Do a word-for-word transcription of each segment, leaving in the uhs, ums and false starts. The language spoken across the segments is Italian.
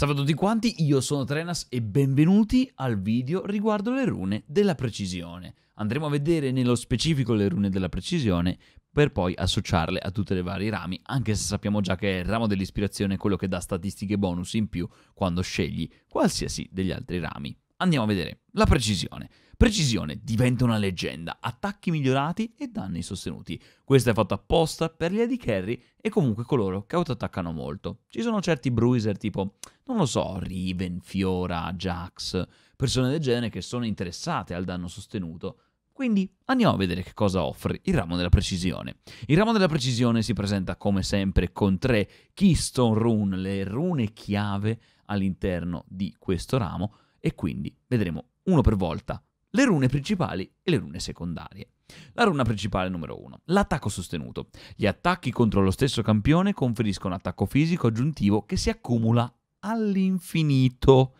Salve a tutti quanti, io sono Terenas e benvenuti al video riguardo le rune della precisione. Andremo a vedere nello specifico le rune della precisione per poi associarle a tutte le varie rami, anche se sappiamo già che è il ramo dell'ispirazione quello che dà statistiche bonus in più quando scegli qualsiasi degli altri rami. Andiamo a vedere la precisione. Precisione diventa una leggenda, attacchi migliorati e danni sostenuti. Questa è fatta apposta per gli A D carry e comunque coloro che autoattaccano molto. Ci sono certi bruiser tipo, non lo so, Riven, Fiora, Jax, persone del genere che sono interessate al danno sostenuto. Quindi andiamo a vedere che cosa offre il ramo della precisione. Il ramo della precisione si presenta come sempre con tre keystone rune, le rune chiave all'interno di questo ramo, e quindi vedremo uno per volta le rune principali e le rune secondarie. La runa principale numero uno, l'attacco sostenuto. Gli attacchi contro lo stesso campione conferiscono attacco fisico aggiuntivo che si accumula all'infinito,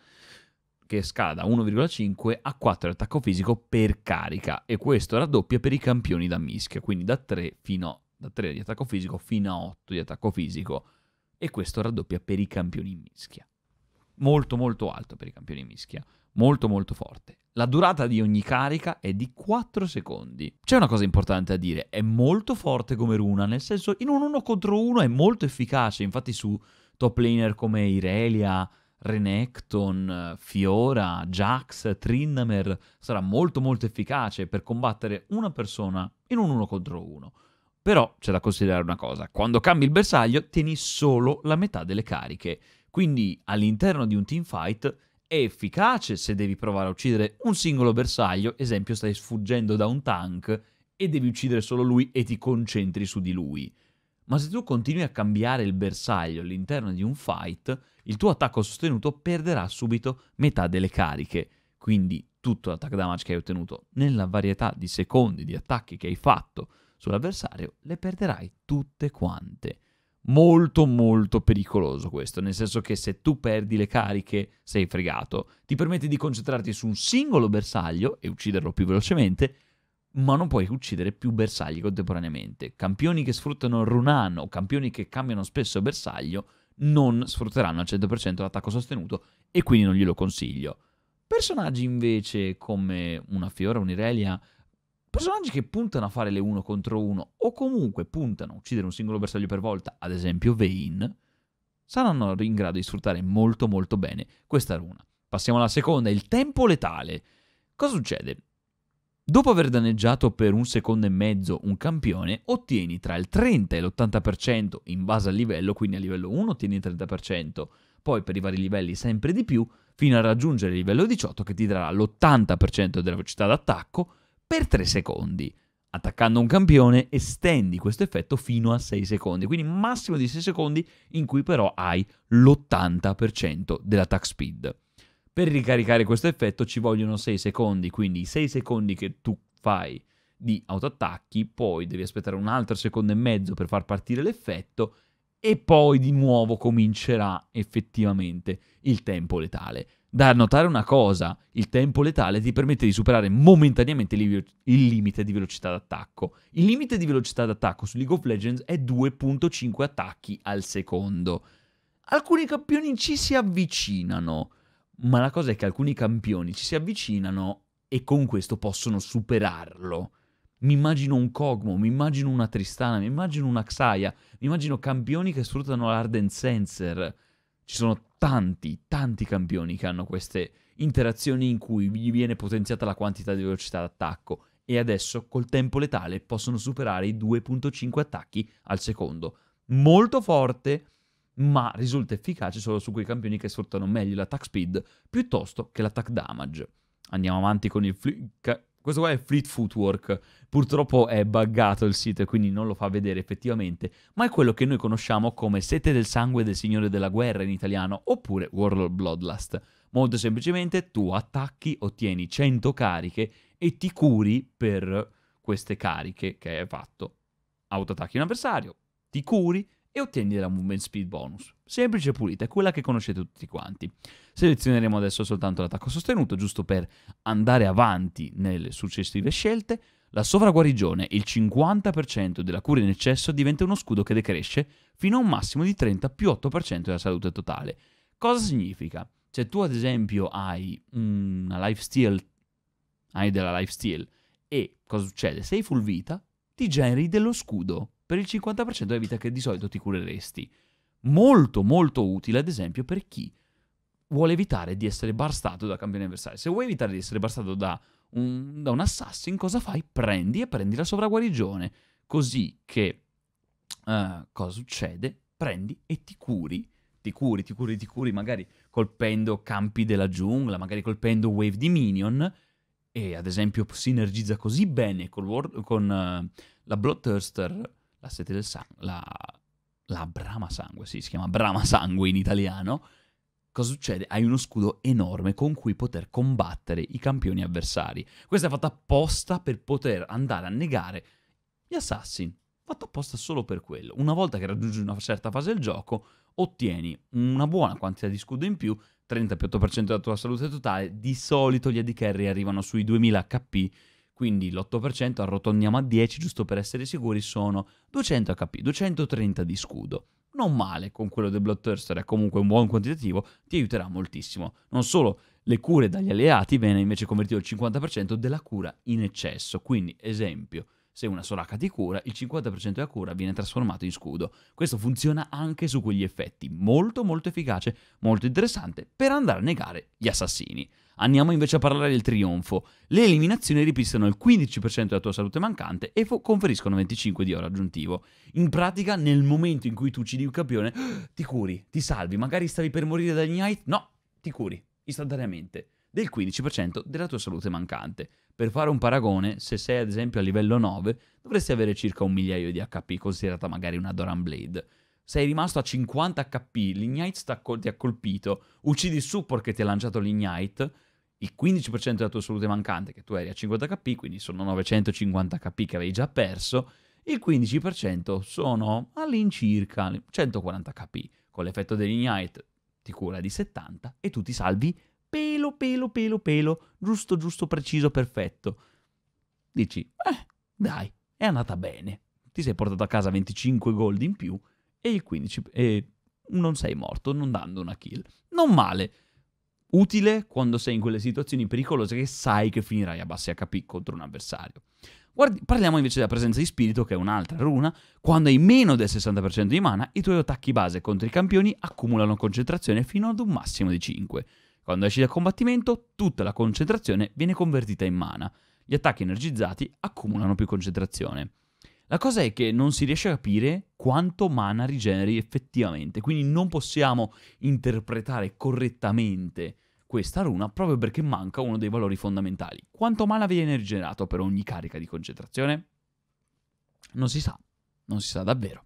che scala da uno virgola cinque a quattro attacco fisico per carica, e questo raddoppia per i campioni da mischia, quindi da tre, fino, da tre di attacco fisico fino a otto di attacco fisico, e questo raddoppia per i campioni in mischia. Molto molto alto per i campioni in mischia, molto molto forte. La durata di ogni carica è di quattro secondi. C'è una cosa importante da dire, è molto forte come runa, nel senso in un uno contro uno è molto efficace, infatti su top laner come Irelia, Renekton, Fiora, Jax, Trindamer sarà molto molto efficace per combattere una persona in un uno contro uno. Però c'è da considerare una cosa, quando cambi il bersaglio tieni solo la metà delle cariche. Quindi all'interno di un teamfight è efficace se devi provare a uccidere un singolo bersaglio, esempio stai sfuggendo da un tank e devi uccidere solo lui e ti concentri su di lui. Ma se tu continui a cambiare il bersaglio all'interno di un fight, il tuo attacco sostenuto perderà subito metà delle cariche. Quindi tutto l'attack damage che hai ottenuto nella varietà di secondi di attacchi che hai fatto sull'avversario le perderai tutte quante. Molto molto pericoloso questo, nel senso che se tu perdi le cariche sei fregato. Ti permette di concentrarti su un singolo bersaglio e ucciderlo più velocemente, ma non puoi uccidere più bersagli contemporaneamente. Campioni che sfruttano Runan o campioni che cambiano spesso bersaglio non sfrutteranno al cento per cento l'attacco sostenuto, e quindi non glielo consiglio. Personaggi invece come una Fiora, un'Irelia, personaggi che puntano a fare le uno contro uno o comunque puntano a uccidere un singolo bersaglio per volta, ad esempio Vayne, saranno in grado di sfruttare molto molto bene questa runa. Passiamo alla seconda, il tempo letale. Cosa succede? Dopo aver danneggiato per un secondo e mezzo un campione, ottieni tra il trenta e l'ottanta per cento in base al livello, quindi a livello uno ottieni il trenta per cento, poi per i vari livelli sempre di più, fino a raggiungere il livello diciotto che ti darà l'ottanta per cento della velocità d'attacco, per tre secondi. Attaccando un campione estendi questo effetto fino a sei secondi, quindi massimo di sei secondi in cui però hai l'ottanta per cento dell'attack speed. Per ricaricare questo effetto ci vogliono sei secondi, quindi i sei secondi che tu fai di autoattacchi, poi devi aspettare un altro secondo e mezzo per far partire l'effetto, e poi di nuovo comincerà effettivamente il tempo letale. Da notare una cosa, il tempo letale ti permette di superare momentaneamente il limite di velocità d'attacco. Il limite di velocità d'attacco su League of Legends è due virgola cinque attacchi al secondo. Alcuni campioni ci si avvicinano, ma la cosa è che alcuni campioni ci si avvicinano e con questo possono superarlo. Mi immagino un Kog'Maw, mi immagino una Tristana, mi immagino una Xayah, mi immagino campioni che sfruttano l'Arden Sensor. Ci sono tanti, tanti campioni che hanno queste interazioni in cui gli viene potenziata la quantità di velocità d'attacco, e adesso col tempo letale possono superare i due virgola cinque attacchi al secondo. Molto forte, ma risulta efficace solo su quei campioni che sfruttano meglio l'attack speed piuttosto che l'attack damage. Andiamo avanti con il... Questo qua è Fleet Footwork, purtroppo è buggato il sito e quindi non lo fa vedere effettivamente, ma è quello che noi conosciamo come Sete del Sangue del Signore della Guerra in italiano, oppure Warlord Bloodlust. Molto semplicemente tu attacchi, ottieni cento cariche e ti curi per queste cariche che hai fatto. Autoattacchi un avversario, ti curi e ottieni la movement speed bonus. Semplice e pulita, è quella che conoscete tutti quanti. Selezioneremo adesso soltanto l'attacco sostenuto, giusto per andare avanti nelle successive scelte. La sovraguarigione, il cinquanta per cento della cura in eccesso, diventa uno scudo che decresce fino a un massimo di trenta più otto per cento della salute totale. Cosa significa? Se tu ad esempio hai una lifesteal, hai della lifesteal e cosa succede? Sei full vita, ti generi dello scudo per il cinquanta per cento della vita che di solito ti cureresti. Molto molto utile ad esempio per chi vuole evitare di essere barstato da campioni avversari. Se vuoi evitare di essere barstato da un, da un assassin, cosa fai? Prendi e prendi la sovraguarigione, così che uh, cosa succede? Prendi e ti curi, ti curi, ti curi, ti curi, magari colpendo campi della giungla, magari colpendo wave di minion, e ad esempio sinergizza così bene col World, con uh, la Bloodthirster, la sete del sangue, la, la brama sangue, sì, si chiama brama sangue in italiano. Cosa succede? Hai uno scudo enorme con cui poter combattere i campioni avversari. Questa è fatta apposta per poter andare a negare gli assassin. Fatta apposta solo per quello. Una volta che raggiungi una certa fase del gioco, ottieni una buona quantità di scudo in più, trentotto per cento della tua salute totale. Di solito gli A D Carry arrivano sui duemila H P, quindi l'otto per cento, arrotondiamo a dieci giusto per essere sicuri, sono duecento H P, duecentotrenta di scudo. Non male, con quello del Bloodthirster è comunque un buon quantitativo, ti aiuterà moltissimo. Non solo le cure dagli alleati, viene invece convertito il cinquanta per cento della cura in eccesso. Quindi, esempio, se una Soraka ti cura, il cinquanta per cento della cura viene trasformato in scudo. Questo funziona anche su quegli effetti. Molto molto efficace, molto interessante per andare a negare gli assassini. Andiamo invece a parlare del trionfo. Le eliminazioni ripistono il quindici per cento della tua salute mancante e conferiscono venticinque di oro aggiuntivo. In pratica, nel momento in cui tu uccidi un campione, ti curi, ti salvi, magari stavi per morire da Ignite, no, ti curi istantaneamente del quindici per cento della tua salute mancante. Per fare un paragone, se sei ad esempio a livello nove, dovresti avere circa un migliaio di H P, considerata magari una Doran Blade. Sei rimasto a cinquanta H P, l'Ignite ti ha colpito, uccidi il support che ti ha lanciato l'Ignite, il quindici per cento della tua salute mancante, che tu eri a cinquanta H P, quindi sono novecentocinquanta H P che avevi già perso, il quindici per cento sono all'incirca centoquaranta H P. Con l'effetto dell'Ignite ti cura di settanta e tu ti salvi pelo, pelo, pelo, pelo, giusto, giusto, preciso, perfetto. Dici, eh, dai, è andata bene. Ti sei portato a casa venticinque gold in più e il quindici e non sei morto, non dando una kill. Non male. Utile quando sei in quelle situazioni pericolose che sai che finirai a bassi H P contro un avversario. Guardi, parliamo invece della presenza di spirito, che è un'altra runa. Quando hai meno del sessanta per cento di mana, i tuoi attacchi base contro i campioni accumulano concentrazione fino ad un massimo di cinque. Quando esci dal combattimento, tutta la concentrazione viene convertita in mana. Gli attacchi energizzati accumulano più concentrazione. La cosa è che non si riesce a capire quanto mana rigeneri effettivamente, quindi non possiamo interpretare correttamente questa runa proprio perché manca uno dei valori fondamentali. Quanto mana viene rigenerato per ogni carica di concentrazione? Non si sa, non si sa davvero.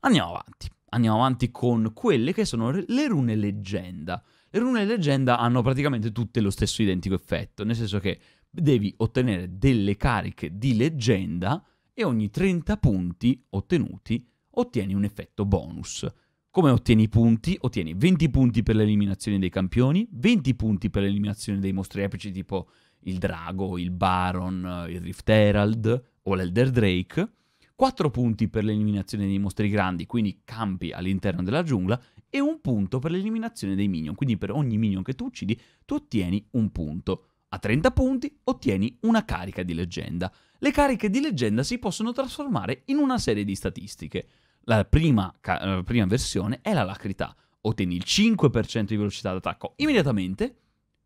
Andiamo avanti, andiamo avanti con quelle che sono le rune leggenda. Le rune leggenda hanno praticamente tutte lo stesso identico effetto, nel senso che devi ottenere delle cariche di leggenda e ogni trenta punti ottenuti ottieni un effetto bonus. Come ottieni i punti? Ottieni venti punti per l'eliminazione dei campioni, venti punti per l'eliminazione dei mostri epici tipo il drago, il baron, il rift herald o l'elder drake, quattro punti per l'eliminazione dei mostri grandi, quindi campi all'interno della giungla, e un punto per l'eliminazione dei minion, quindi per ogni minion che tu uccidi tu ottieni un punto. A trenta punti ottieni una carica di leggenda. Le cariche di leggenda si possono trasformare in una serie di statistiche. La prima, la prima versione è la lacrità. Ottieni il cinque per cento di velocità d'attacco immediatamente,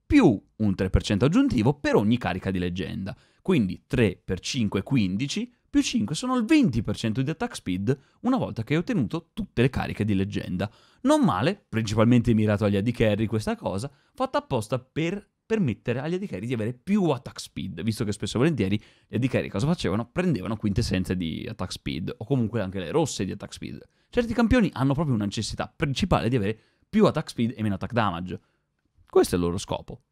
più un tre per cento aggiuntivo per ogni carica di leggenda. Quindi tre per cinque, quindici, più cinque sono il venti per cento di attack speed una volta che hai ottenuto tutte le cariche di leggenda. Non male, principalmente mirato agli A D Carry questa cosa, fatta apposta per permettere agli A D Carry di avere più attack speed, visto che spesso e volentieri gli A D Carry cosa facevano? Prendevano quintessenze di attack speed, o comunque anche le rosse di attack speed. Certi campioni hanno proprio una necessità principale di avere più attack speed e meno attack damage. Questo è il loro scopo.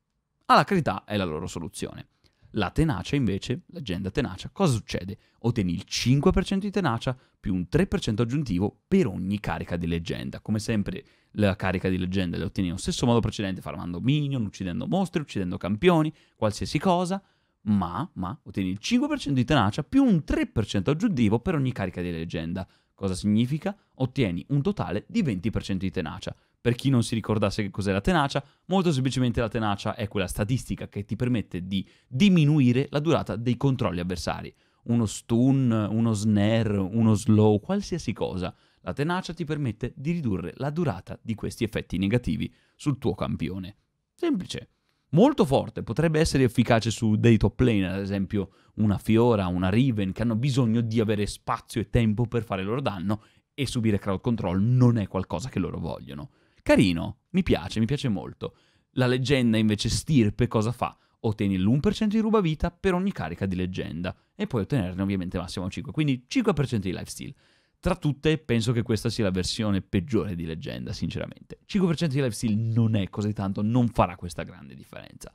Alacrità è la loro soluzione. La tenacia invece, leggenda tenacia, cosa succede? Ottieni il cinque per cento di tenacia più un tre per cento aggiuntivo per ogni carica di leggenda. Come sempre la carica di leggenda la ottieni nello stesso modo precedente, farmando minion, uccidendo mostri, uccidendo campioni, qualsiasi cosa, ma, ma ottieni il cinque per cento di tenacia più un tre per cento aggiuntivo per ogni carica di leggenda. Cosa significa? Ottieni un totale di venti per cento di tenacia, Per chi non si ricordasse che cos'è la tenacia, molto semplicemente la tenacia è quella statistica che ti permette di diminuire la durata dei controlli avversari. Uno stun, uno snare, uno slow, qualsiasi cosa. La tenacia ti permette di ridurre la durata di questi effetti negativi sul tuo campione. Semplice. Molto forte, potrebbe essere efficace su dei top lane, ad esempio una Fiora, una Riven, che hanno bisogno di avere spazio e tempo per fare il loro danno, e subire crowd control non è qualcosa che loro vogliono. Carino, mi piace, mi piace molto. La leggenda invece stirpe cosa fa? Ottieni l'uno per cento di rubavita per ogni carica di leggenda e puoi ottenerne ovviamente massimo cinque, quindi cinque per cento di lifesteal. Tra tutte penso che questa sia la versione peggiore di leggenda, sinceramente. cinque per cento di lifesteal non è così tanto, non farà questa grande differenza.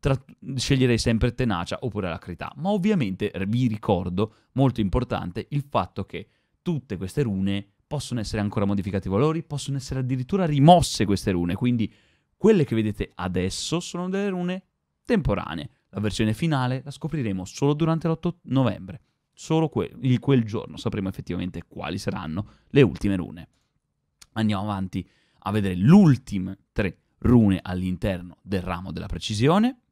Tra... Sceglierei sempre tenacia oppure alacrità, ma ovviamente vi ricordo, molto importante, il fatto che tutte queste rune possono essere ancora modificate i valori, possono essere addirittura rimosse queste rune, quindi quelle che vedete adesso sono delle rune temporanee. La versione finale la scopriremo solo durante l'otto novembre. Solo que il, quel giorno sapremo effettivamente quali saranno le ultime rune. Andiamo avanti a vedere le ultime tre rune all'interno del ramo della precisione.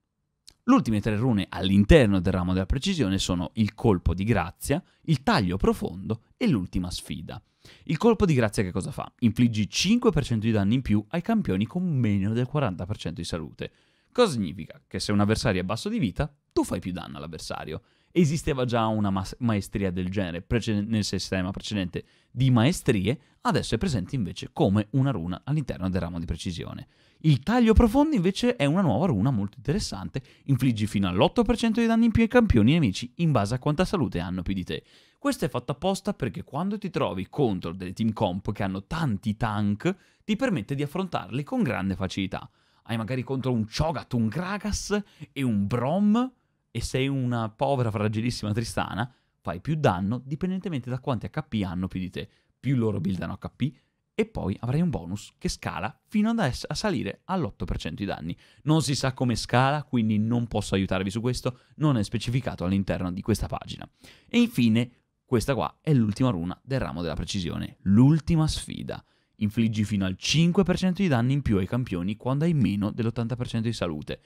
Le ultime tre rune all'interno del ramo della precisione sono il colpo di grazia, il taglio profondo e l'ultima sfida. Il colpo di grazia che cosa fa? Infliggi cinque per cento di danni in più ai campioni con meno del quaranta per cento di salute. Cosa significa? Che se un avversario è basso di vita, tu fai più danno all'avversario. Esisteva già una maestria del genere nel sistema precedente di maestrie, adesso è presente invece come una runa all'interno del ramo di precisione. Il taglio profondo invece è una nuova runa molto interessante, infliggi fino all'otto per cento di danni in più ai campioni nemici in base a quanta salute hanno più di te. Questo è fatto apposta perché quando ti trovi contro delle team comp che hanno tanti tank, ti permette di affrontarli con grande facilità. Hai magari contro un Cho'Gath, un Gragas e un Brom, e sei una povera fragilissima Tristana, fai più danno dipendentemente da quanti H P hanno più di te. Più loro buildano H P e poi avrai un bonus che scala fino ad a salire all'otto per cento di danni. Non si sa come scala, quindi non posso aiutarvi su questo, non è specificato all'interno di questa pagina. E infine, questa qua è l'ultima runa del ramo della precisione, l'ultima sfida. Infliggi fino al cinque per cento di danni in più ai campioni quando hai meno dell'ottanta per cento di salute.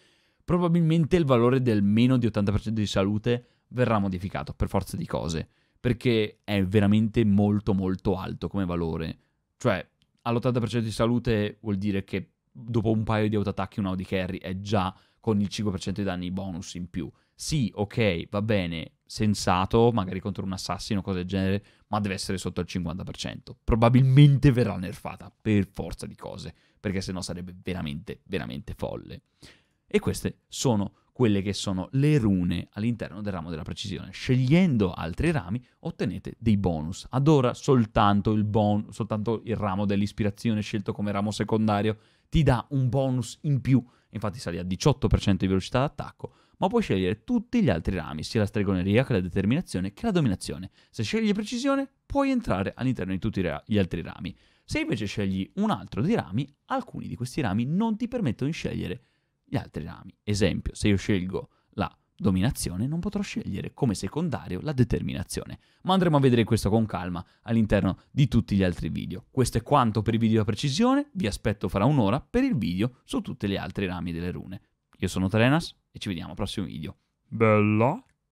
Probabilmente il valore del meno di ottanta per cento di salute verrà modificato per forza di cose, perché è veramente molto molto alto come valore. Cioè, all'ottanta per cento di salute vuol dire che dopo un paio di autoattacchi un Audi carry è già con il cinque per cento di danni bonus in più. Sì, ok, va bene, sensato, magari contro un assassino o cose del genere, ma deve essere sotto il cinquanta per cento. Probabilmente verrà nerfata per forza di cose, perché sennò sarebbe veramente, veramente folle. E queste sono quelle che sono le rune all'interno del ramo della precisione. Scegliendo altri rami ottenete dei bonus. Ad ora soltanto il, bon soltanto il ramo dell'ispirazione scelto come ramo secondario ti dà un bonus in più. Infatti sali a diciotto per cento di velocità d'attacco, ma puoi scegliere tutti gli altri rami, sia la stregoneria che la determinazione che la dominazione. Se scegli precisione puoi entrare all'interno di tutti gli altri rami. Se invece scegli un altro dei rami, alcuni di questi rami non ti permettono di scegliere gli altri rami. Esempio, se io scelgo la dominazione non potrò scegliere come secondario la determinazione, ma andremo a vedere questo con calma all'interno di tutti gli altri video. Questo è quanto per il video della precisione, vi aspetto fra un'ora per il video su tutti gli altri rami delle rune. Io sono Terenas e ci vediamo al prossimo video. Bella!